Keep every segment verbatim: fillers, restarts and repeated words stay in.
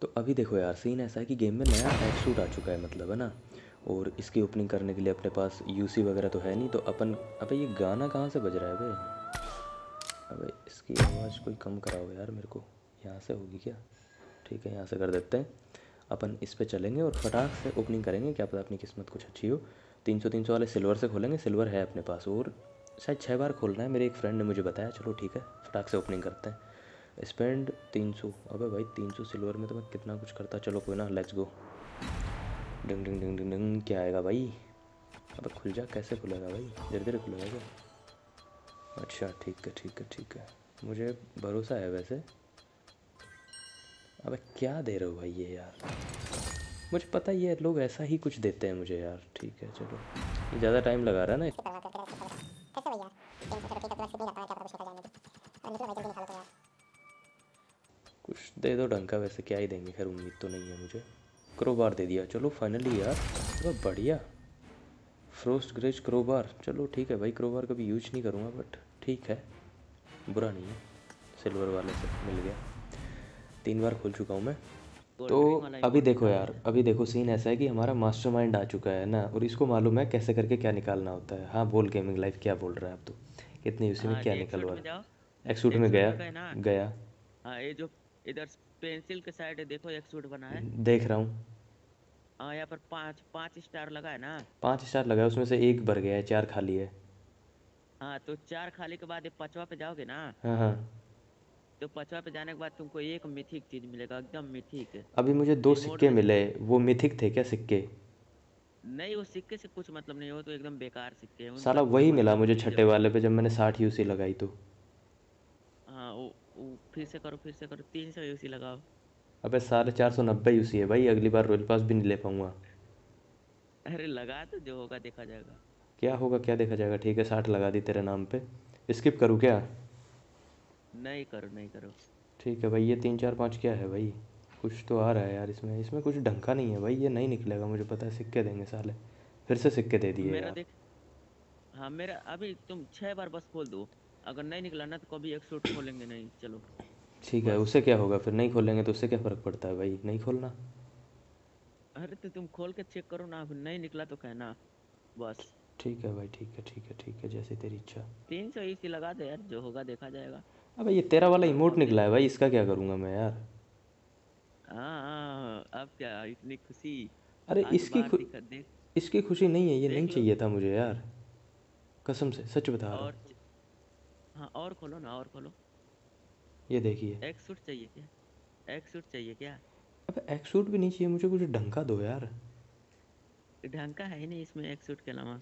तो अभी देखो यार, सीन ऐसा है कि गेम में नया एक्स सूट आ चुका है, मतलब है ना। और इसकी ओपनिंग करने के लिए अपने पास यूसी वगैरह तो है नहीं, तो अपन अबे ये गाना कहाँ से बज रहा है भाई? अबे इसकी आवाज़ कोई कम कराओ यार मेरे को, यहाँ से होगी क्या? ठीक है, यहाँ से कर देते हैं। अपन इस पे चलेंगे और फटाक से ओपनिंग करेंगे, क्या पता अपनी किस्मत कुछ अच्छी हो। तीन सौ तीन सौ वाले सिल्वर से खोलेंगे, सिल्वर है अपने पास और शायद छः बार खोलना है, मेरे एक फ्रेंड ने मुझे बताया। चलो ठीक है, फटाक से ओपनिंग करते हैं। स्पेंड तीन सौ, अबे भाई तीन सौ सिल्वर में तो मैं कितना कुछ करता। चलो कोई ना, लेट्स गो। डिंग डिंग डिंग डिंग डिंग, क्या आएगा भाई? अब खुल जा, कैसे खुलेगा भाई? धीरे धीरे खुलेगा क्या? अच्छा ठीक है ठीक है ठीक है, मुझे भरोसा है वैसे। अबे क्या दे रहे हो भाई ये यार? मुझे पता ही है लोग ऐसा ही कुछ देते हैं मुझे यार। ठीक है चलो, ये ज़्यादा टाइम लगा रहा है ना, कुछ दे दो ढंग का। वैसे क्या ही देंगे, खैर उम्मीद तो नहीं है मुझे। क्रोबार दे दिया, चलो फाइनली यार, बहुत बढ़िया। फ्रोस्ट ग्रेज क्रोबार, चलो ठीक है भाई। क्रोबार कभी यूज नहीं करूँगा बट ठीक है, बुरा नहीं है। सिल्वर वाले से मिल गया, तीन बार खोल चुका हूँ मैं तो। अभी देखो यार, अभी देखो सीन ऐसा है कि हमारा मास्टरमाइंड आ चुका है ना, और इसको मालूम है कैसे करके क्या निकालना होता है। हाँ बोल गेमिंग लाइफ, क्या बोल रहा है आप? तो कितने यूसी में क्या निकलवा रहा है? एक्स-सूट में गया गया। हाँ ये जो इधर पेंसिल के साइड देखो, एक्स-सूट बना है, देख रहा हूँ। हाँ यहाँ पर पाँच पाँच स्टार लगा है ना, पाँच स्टार लगा है, उसमें से एक भर गया है, चार खाली है। हाँ तो चार खाली के बाद पाँचवा पे जाओगे ना, हाँ हाँ तो पाँचवा पे जाने के बाद तुमको एक मिथिक चीज मिलेगा, एकदम मिथिक। अभी मुझे दो सिक्के मिले, वो मिथिक थे क्या सिक्के? नहीं वो सिक्के से कुछ मतलब नहीं, हो तो एकदम बेकार सिक्के हैं साला। वही मिला मुझे छठे वाले पे जब मैंने साठ यूसी लगाई तो। हाँ वो, वो फिर से करो फिर से करो, तीन सौ यूसी लगाओ। अबे साढ़े चार सौ नब्बे यूसी है भाई, अगली बार रॉयल पास भी नहीं ले पाऊंगा। अरे लगा तो, जो होगा देखा जाएगा। क्या होगा क्या देखा जाएगा? ठीक है साठ लगा दी तेरे नाम पे। स्किप करूँ क्या? नहीं करो नहीं करो। ठीक है भाई, ये तीन चार पाँच क्या है भाई? कुछ तो आ रहा है यार इसमें, इसमें कुछ ढंका नहीं है भाई, ये नहीं निकलेगा मुझे पता है। सिक्के देंगे साले, फिर से सिक्के दे दिए यार। हाँ मेरा अभी तुम छः बार बस खोल दो, अगर नहीं निकला ना तो कभी एक्स-सूट खोलेंगे नहीं। चलो ठीक है, उससे क्या होगा फिर? नहीं खोलेंगे तो उससे क्या फ़र्क पड़ता है भाई, नहीं खोलना। अरे तो तुम खोल के चेक करो ना, नहीं निकला तो कहना बस। ठीक है भाई ठीक है ठीक है ठीक है, जैसे तेरी इच्छा। तीन सौ यूसी लगा दे यार, जो होगा देखा जाएगा। अबे ये तेरा वाला इमोट निकला है भाई, इसका क्या करूँगा मैं यार? हाँ अब क्या इतनी खुशी? अरे इसकी खु... इसकी खुशी नहीं है, ये नहीं चाहिए था मुझे यार, कसम से सच बता रहा हूँ। हाँ और खोलो ना, और खोलो। ये देखिए, एक्स-सूट चाहिए क्या? एक्स-सूट चाहिए क्या? अबे एक्स-सूट भी नहीं चाहिए मुझे, कुछ ढंका दो यार। ढंका है ही नहीं इसमें एक्स-सूट के अलावा।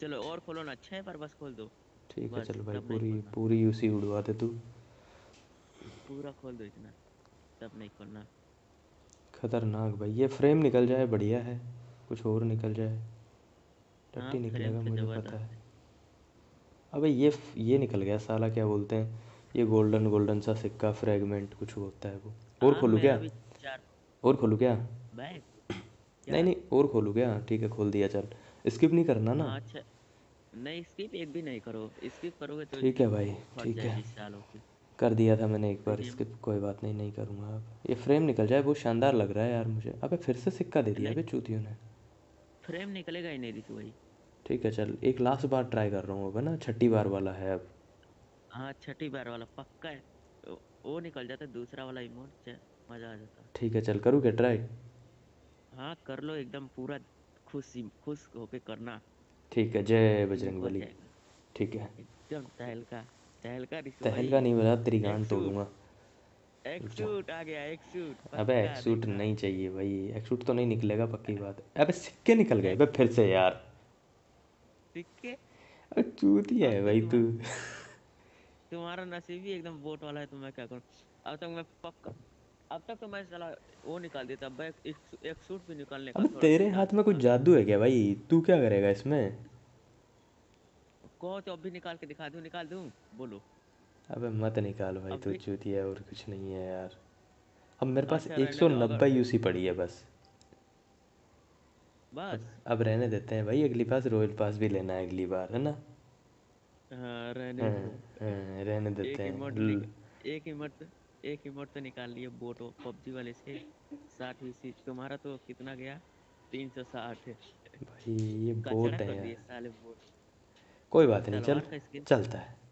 चलो और खोलो ना, छः बार बस खोल दो। ठीक है चलो भाई, पूरी पूरी यूसी उड़वा दे तू, पूरा खोल दो इतना, तब नहीं खोलना। खतरनाक भाई, ये फ्रेम निकल जाए बढ़िया है, कुछ और निकल जाए टट्टी निकलेगा मुझे पता है। अबे ये ये निकल गया साला, क्या बोलते हैं ये गोल्डन गोल्डन सा सिक्का फ्रेगमेंट कुछ होता है वो। और खोलूँ क्या? और खोलूँ क्या? नहीं नहीं और खोलूँ क्या? ठीक है खोल दिया, चल स्किप नहीं करना ना। नहीं स्किप एक भी नहीं करो, स्किप करोगे तो ठीक है भाई। ठीक है कर दिया था मैंने एक बार स्किप, कोई बात नहीं, नहीं करूँगा अब। ये फ्रेम निकल जाए, बहुत शानदार लग रहा है यार मुझे। अबे फिर से सिक्का दे दिया चूतियों ने, फ्रेम निकलेगा ही नहीं रितु भाई। ठीक है चल, एक लास्ट बार ट्राई कर रहा हूँ अब ना, छठी बार वाला है अब। हाँ छठी बार वाला पक्का है, वो निकल जाता दूसरा वाला इमोट, मज़ा आ जाता। ठीक है चल, करूँ क्या ट्राई? हाँ कर लो एकदम पूरा खुश खुश होके करना। ठीक है जय बजरंगबली। ठीक है एकदम तहलका तहलका तहलका नहीं बजा, तेरी गांड तोड़ूंगा। एक्स-सूट आ गया, एक्स-सूट। अबे एक्स-सूट नहीं चाहिए भाई, एक्स-सूट तो नहीं निकलेगा पक्की बात। अबे सिक्के निकल गए बे फिर से यार, सिक्के। अबे चूतिया है भाई तू, तुम्हारा नसीब ही एकदम वोट वाला है। तो मैं क्या करूँ अब तक? मैं पक्का अब तक तो मैं साला वो निकाल देता, अब एक्स-सूट भी निकालने का। अब तेरे हाथ में कुछ जादू है क्या भाई? तू क्या करेगा इसमें? कहो तो अब भी निकाल के दिखा दूं, निकाल दूं बोलो? अबे मत निकाल भाई, तू चूतिया है और कुछ नहीं है यार। अब मेरे पास एक सौ नब्बे यूसी पड़ी है बस बस अब रहने देते हैं भाई, अगली पास रॉयल पास भी लेना है अगली बार है ना। रहने देते हैं, एक इमोट एक इमोट तो निकाल लिए बोट पबजी वाले से। साठ बीस तुम्हारा तो कितना गया? तीन सौ साठ है भाई। ये बोट है यार साले, बोट कोई बात नहीं, चल चलता है।